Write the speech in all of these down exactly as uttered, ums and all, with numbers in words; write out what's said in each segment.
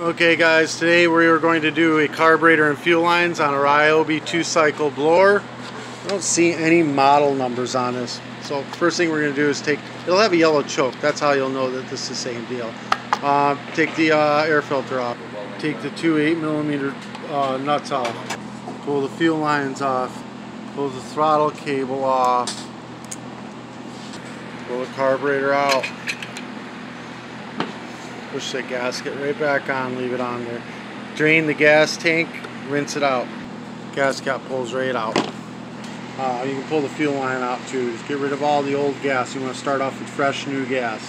Okay guys, today we are going to do a carburetor and fuel lines on a Ryobi two-cycle blower. I don't see any model numbers on this. So first thing we're going to do is take, it'll have a yellow choke, that's how you'll know that this is the same deal. Uh, take the uh, air filter off. Take the two eight millimeter uh, nuts off. Pull the fuel lines off. Pull the throttle cable off. Pull the carburetor out. Push the gasket right back on, leave it on there. Drain the gas tank, rinse it out. Gasket pulls right out. Uh, you can pull the fuel line out too. Just get rid of all the old gas. You want to start off with fresh new gas.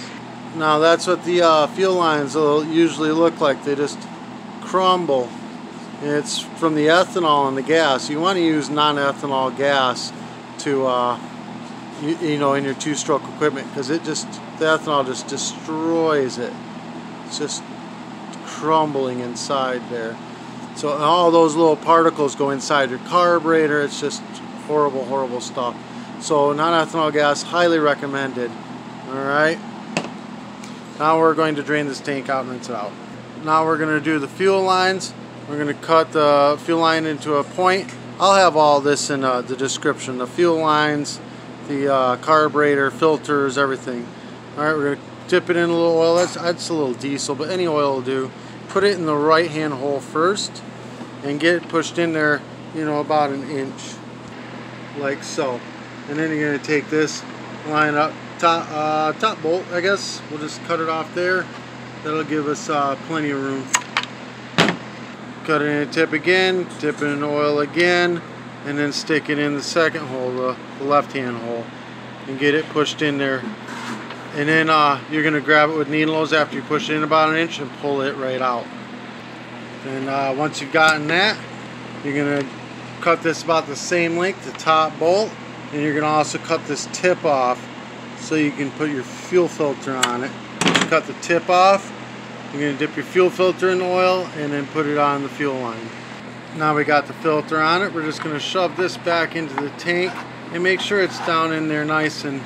Now that's what the uh, fuel lines will usually look like. They just crumble. It's from the ethanol and the gas. You want to use non-ethanol gas to, uh, you, you know, in your two-stroke equipment, because it just, the ethanol just destroys it. It's just crumbling inside there. So all those little particles go inside your carburetor. It's just horrible, horrible stuff. So non-ethanol gas, highly recommended. All right. Now we're going to drain this tank out and rinse it out. Now we're going to do the fuel lines. We're going to cut the fuel line into a point. I'll have all this in uh, the description. The fuel lines, the uh, carburetor, filters, everything. All right, we're going to dip it in a little oil. That's, that's a little diesel, but any oil will do. Put it in the right hand hole first and get it pushed in there, you know, about an inch, like so. And then you're going to take this line up, top, uh, top bolt, I guess. We'll just cut it off there. That'll give us uh, plenty of room. Cut it in a tip again, dip it in oil again, and then stick it in the second hole, the, the left hand hole, and get it pushed in there. And then uh, you're going to grab it with needles after you push it in about an inch and pull it right out. And uh, once you've gotten that, you're going to cut this about the same length, the top bolt, and you're going to also cut this tip off so you can put your fuel filter on it. Once you cut the tip off, you're going to dip your fuel filter in oil and then put it on the fuel line. Now we got the filter on it, we're just going to shove this back into the tank and make sure it's down in there nice and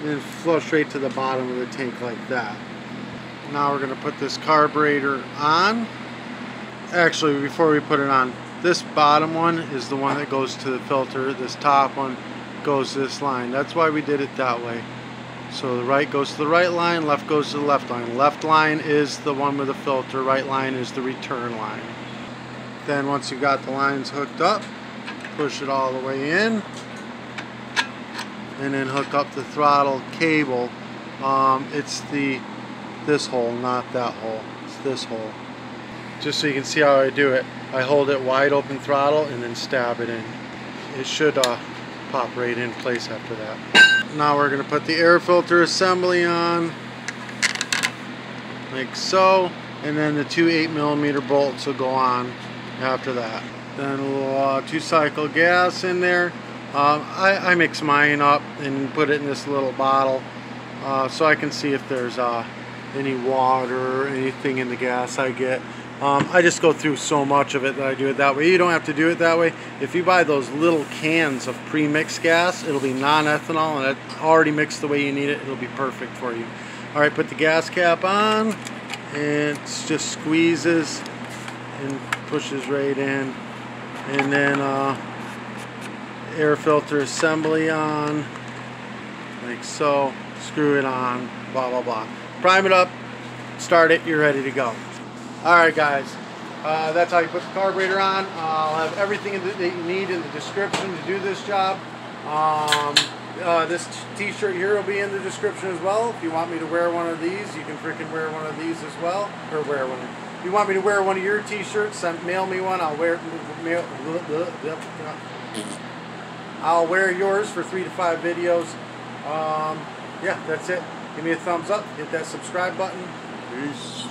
and flow straight to the bottom of the tank like that. Now we're going to put this carburetor on. Actually, before we put it on, this bottom one is the one that goes to the filter. This top one goes to this line. That's why we did it that way. So the right goes to the right line, left goes to the left line. Left line is the one with the filter, right line is the return line. Then once you've got the lines hooked up, push it all the way in, and then hook up the throttle cable. Um, it's the this hole, not that hole. It's this hole. Just so you can see how I do it. I hold it wide open throttle and then stab it in. It should uh, pop right in place after that. Now we're going to put the air filter assembly on, like so, and then the two eight millimeter bolts will go on after that. Then a little uh, two-cycle gas in there. Um, I, I mix mine up and put it in this little bottle uh, so I can see if there's uh, any water or anything in the gas I get. Um, I just go through so much of it that I do it that way. You don't have to do it that way. If you buy those little cans of pre-mixed gas, it'll be non-ethanol and it's already mixed the way you need it. It'll be perfect for you. All right, put the gas cap on and it just squeezes and pushes right in, and then uh, air filter assembly on, like so, screw it on, blah blah blah. Prime it up, start it, you're ready to go. Alright guys, uh, that's how you put the carburetor on. Uh, I'll have everything that you need in the description to do this job. Um, uh, this t-shirt here will be in the description as well. If you want me to wear one of these, you can freaking wear one of these as well, or wear one of, if you want me to wear one of your t-shirts, mail me one, I'll wear mail, I'll wear yours for three to five videos. Um, yeah, that's it. Give me a thumbs up. Hit that subscribe button. Peace.